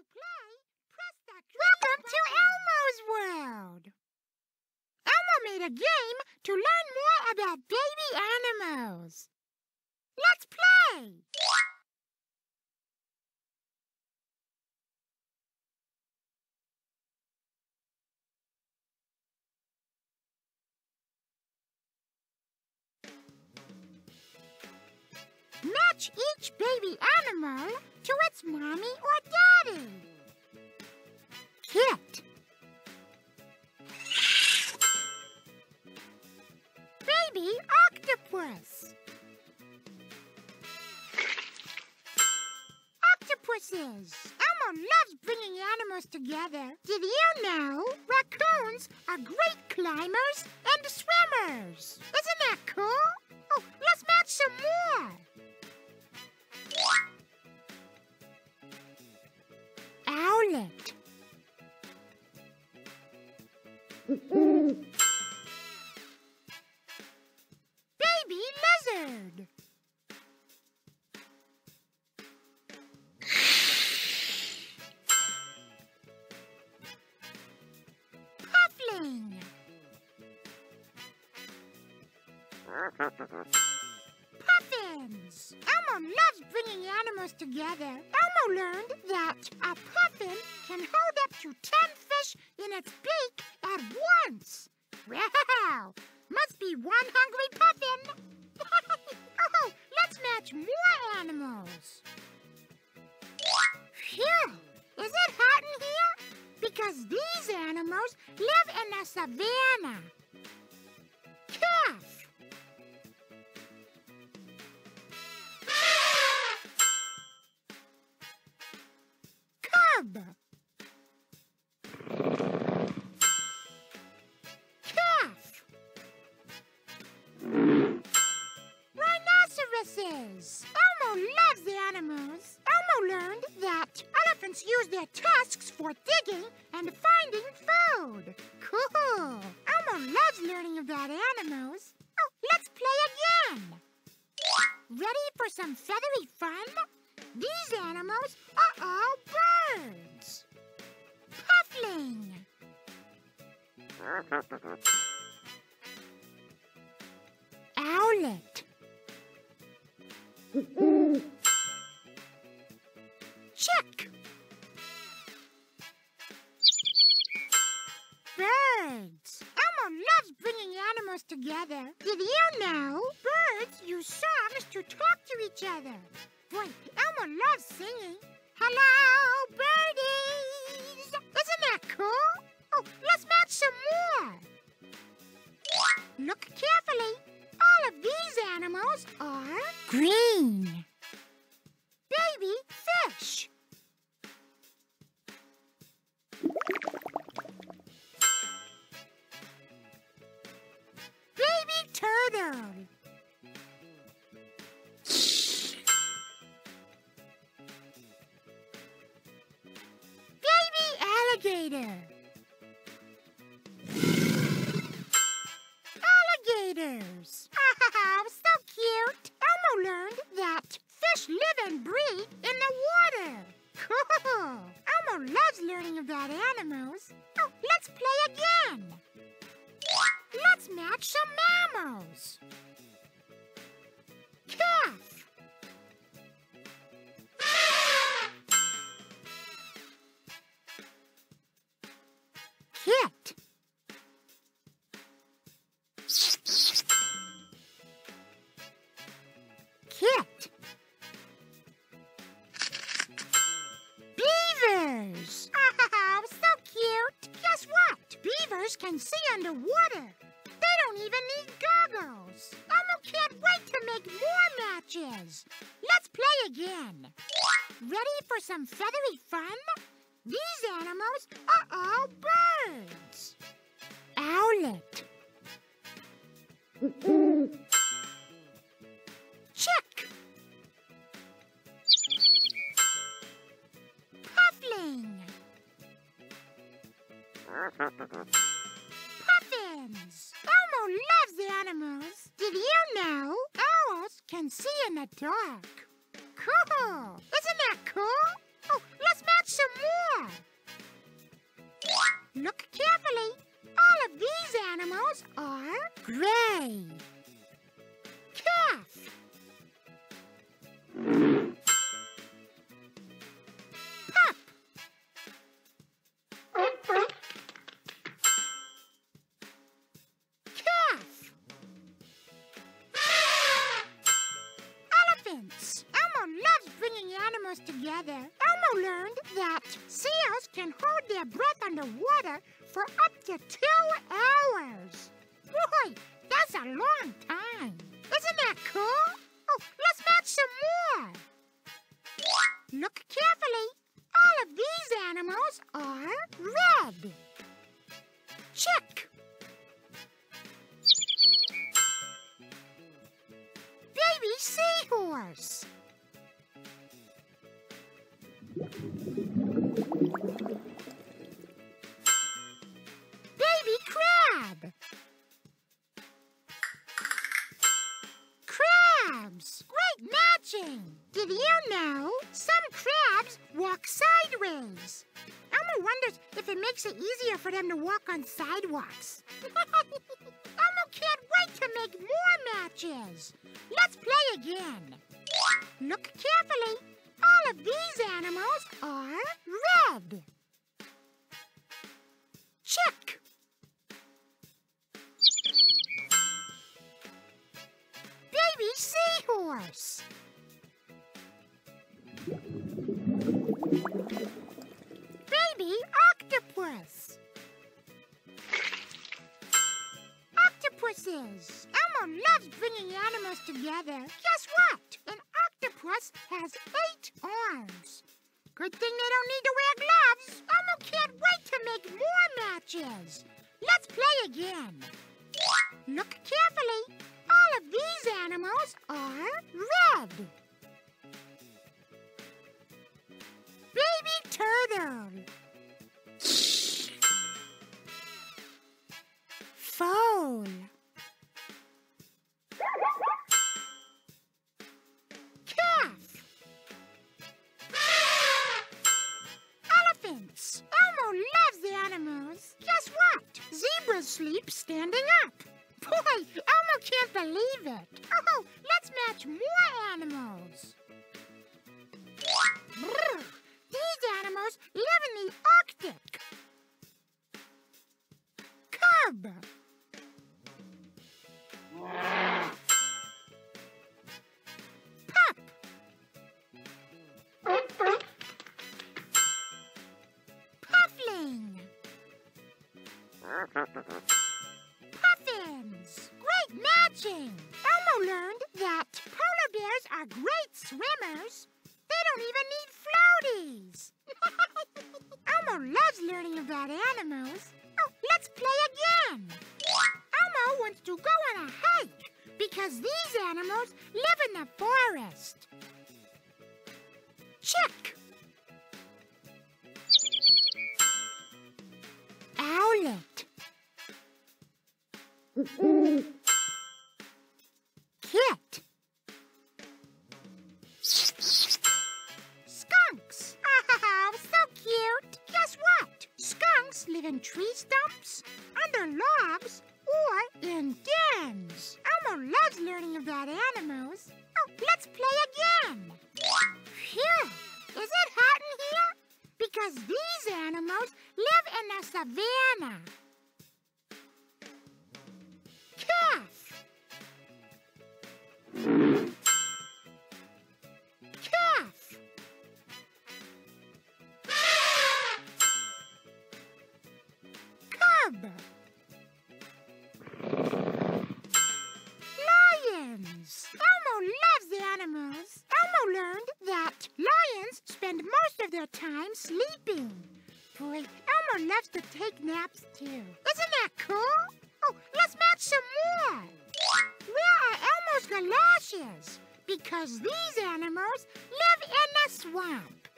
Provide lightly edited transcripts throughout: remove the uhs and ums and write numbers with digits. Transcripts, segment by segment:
to play, press that green button. Welcome to Elmo's world. Elmo made a game to learn more about baby animals. Let's play. Match each baby animal to its mommy or daddy. Kit. Baby octopus. Octopuses. Elmo loves bringing animals together. Did you know raccoons are great climbers and swimmers? Isn't that cool? Oh, let's match some more. Owlet. Baby lizard. Puffling. Puffins. Elmo loves bringing animals together. Elmo learned that a puffin can hold up to 10 fish in its beak at once. Wow! Must be one hungry puffin. Oh, let's match more animals. Phew! Is it hot in here? Because these animals live in the savannah. Calf. Calf. Rhinoceroses. Elmo loves the animals. Elmo learned that elephants use their tusks for digging and finding food. Cool. Elmo loves learning about animals. Oh, let's play again. Ready for some feathery fun? These animals are all birds. Puffling. Owlet. Chick. Birds. Elmo loves bringing animals together. Did you know birds use songs to talk to each other? Boy, Elmo loves singing. Hello, birdies! Isn't that cool? Oh, let's match some more. Look carefully. All of these animals are green. Baby fish. Baby turtle. Alligators. Oh, so cute. Elmo learned that fish live and breathe in the water. Cool. Elmo loves learning about animals. Oh, let's play again. Let's match some mammals. Calf. Kit. Kit. Beavers. Oh, so cute. Guess what? Beavers can see underwater. They don't even need goggles. Elmo can't wait to make more matches. Let's play again. Ready for some feathery fun? These animals are all birds. Owlet. Chick. Puffling. Puffins. Elmo loves the animals. Did you know owls can see in the dark? Cool. Isn't that cool? Oh, let's match some more. Look carefully. All of these animals are gray. Calf. Pup. Calf. Elephants. Elmo loves bringing animals together. Elmo learned that seals can hold their breath underwater for up to 2 hours. Boy, that's a long time. Isn't that cool? Oh, let's match some more. Look carefully. All of these animals are red. Chick. Baby seahorse. Baby crab. Crabs. Great matching. Did you know some crabs walk sideways? Elmo wonders if it makes it easier for them to walk on sidewalks. Elmo can't wait to make more matches. Let's play again. Look carefully. All of these animals are red. Chick. Baby seahorse. Baby octopus. Octopuses. Elmo loves bringing animals together. Guess what? Octopus has 8 arms. Good thing they don't need to wear gloves. Elmo can't wait to make more matches. Let's play again. Look carefully. All of these animals are red. Baby turtle. Foal. Elmo loves the animals. Guess what? Zebras sleep standing up. Boy, Elmo can't believe it. Oh, let's match more animals. Brr, these animals live in the Arctic. Cub. Puffins. Great matching. Elmo learned that polar bears are great swimmers. They don't even need floaties. Elmo loves learning about animals. Oh, let's play again. Elmo wants to go on a hike because these animals live in the forest. Chick. Owlet. Kit. Skunks. Oh, so cute. Guess what? Skunks live in tree stumps, under logs, or in dens. Elmo loves learning about animals. Oh, let's play again. Phew. Is it hot in here? Because these animals live in the savannah. Calf. Cub. Lions. Elmo loves the animals. Elmo learned that lions spend most of their time sleeping. Boy, Elmo loves to take naps too. Isn't that cool? Oh, let's match some more. Where are Elmo's galoshes? Because these animals live in the swamp.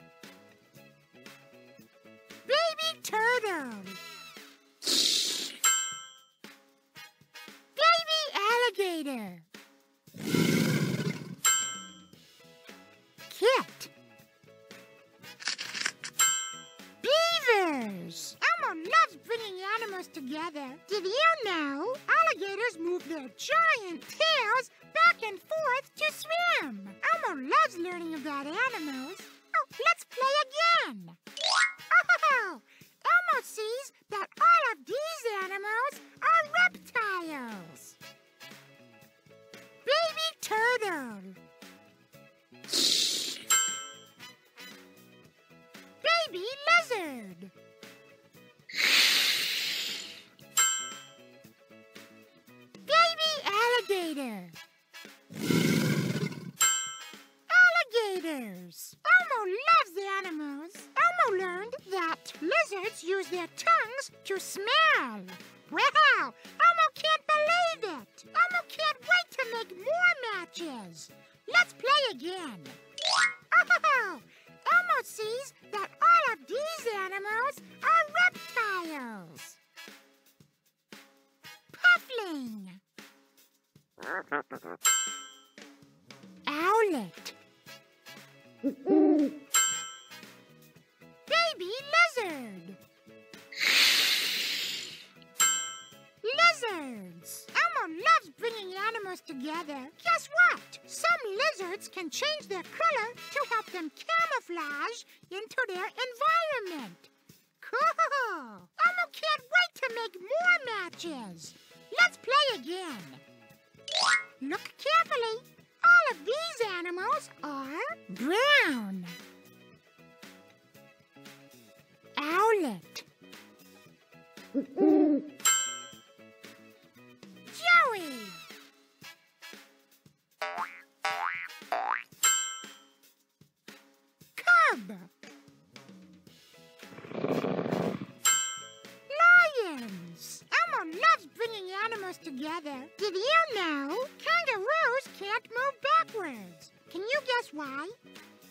Baby turtle. Baby alligator. Kit. and tails back and forth to swim. Elmo loves learning about animals. Oh, let's play again. Oh, Elmo sees that all of these animals are reptiles. Baby turtle. Baby lizard. Baby alligator. Alligators. Elmo loves animals. Elmo learned that lizards use their tongues to smell. Wow! Elmo can't believe it. Elmo can't wait to make more matches. Let's play again. Oh! Elmo sees that all of these animals are reptiles. Puffling. Owlet. Baby lizard. Lizards. Elmo loves bringing animals together. Guess what? Some lizards can change their color to help them camouflage into their environment. Cool! Elmo can't wait to make more matches. Let's play again. Look carefully. All of these animals are brown. Owlet. Joey. Cub. Lions. Elmo loves bringing animals together. Did you know kangaroos can't move backwards? Can you guess why?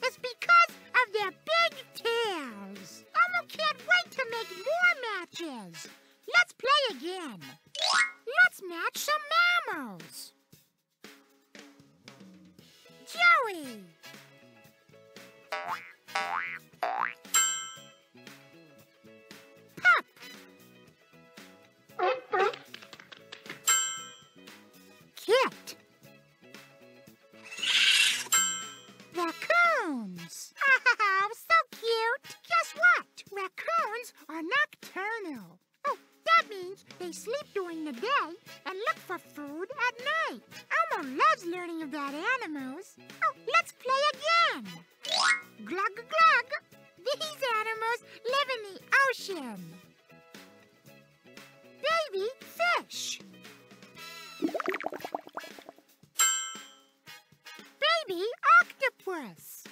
It's because of their big tails. Elmo can't wait to make more matches. Let's play again. Let's match some mammals. Joey. Pup. Kit. Raccoons. Oh, so cute. Guess what? Raccoons are nocturnal. Oh, that means they sleep during the day and look for food at night. Elmo loves learning about animals. Oh, let's play again. Glug, glug. These animals live in the ocean. Baby fish. Baby octopus.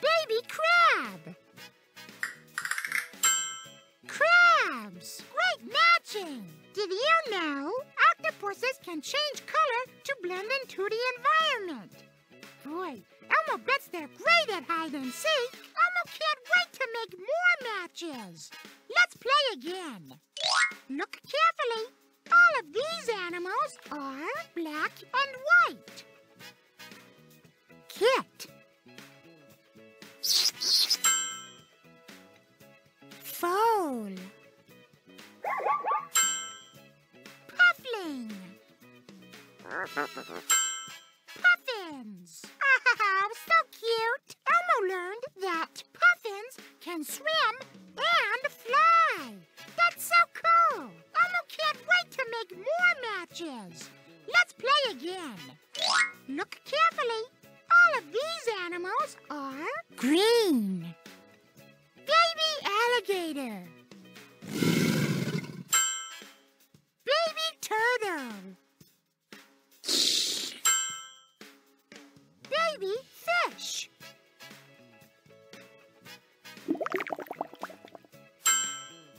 Baby crab. Crabs. Great matching. Did you know octopuses can change color to blend into the environment? Boy, Elmo bets they're great at hide and seek. Elmo can't wait to make more matches. Let's play again. Look carefully. All of these animals are black and white. Kit. Foal. Puffling. Puffins. Oh, so cute. Elmo learned that puffins can swim and fly. That's so cool. Elmo can't wait to make more matches. Let's play again. Look carefully. All of these animals are green. Baby alligator. Baby turtle. Baby fish.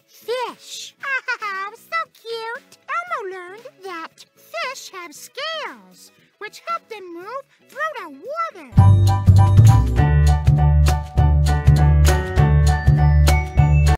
Fish. Oh, so cute. Elmo learned that fish have scales, which help them move through the water.